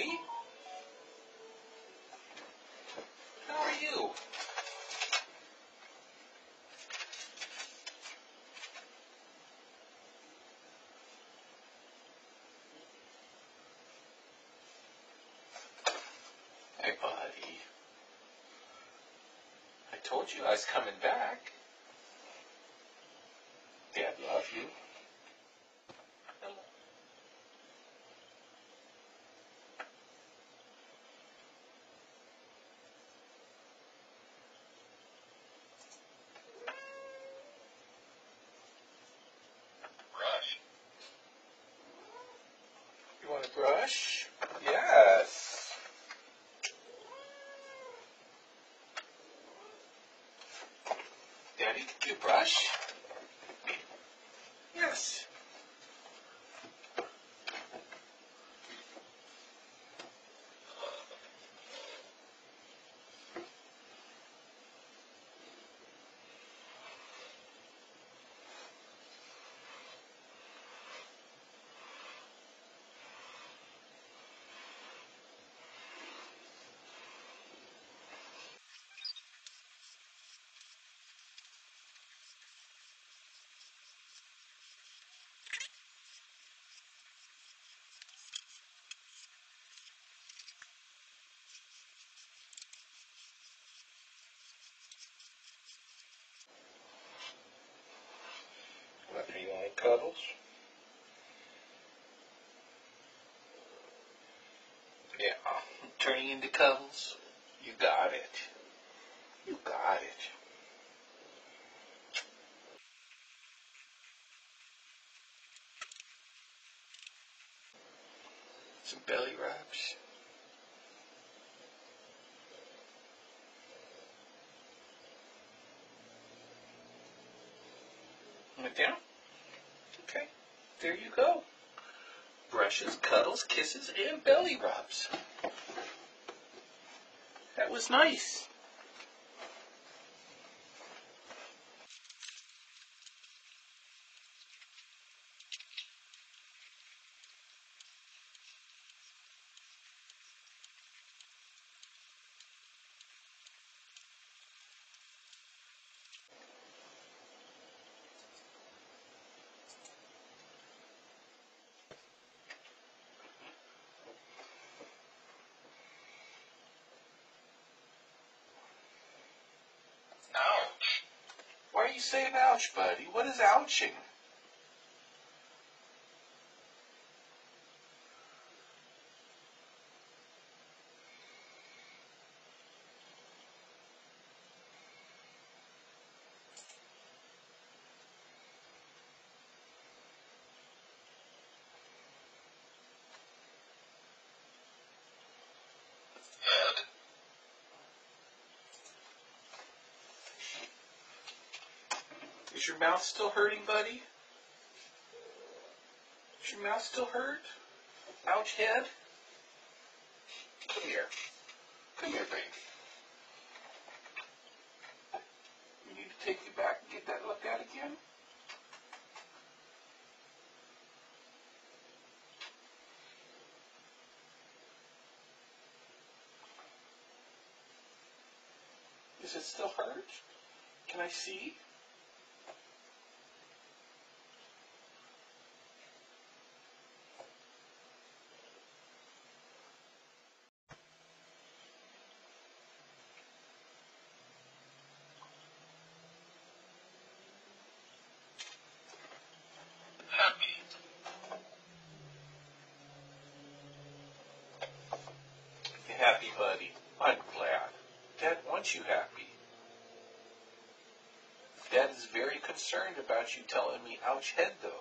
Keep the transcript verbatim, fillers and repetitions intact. buddy. How are you? Hey, buddy. I told you I was coming back. Dad loves you. Want to brush? Yes. Daddy, can you brush? Yes. Do you want any cuddles? Yeah, turning into cuddles. You got it. You got it. Some belly rubs. Right down. Okay, there you go. Brushes, cuddles, kisses, and belly rubs. That was nice. Why are you saying ouch, buddy? What is ouching? Is your mouth still hurting, buddy? Is your mouth still hurt? Ouch, head. Come here. Come here, baby. We need to take you back and get that looked at again. Is it still hurt? Can I see? Happy, buddy. I'm glad. Dad wants you happy. Dad is very concerned about you telling me ouch head, though.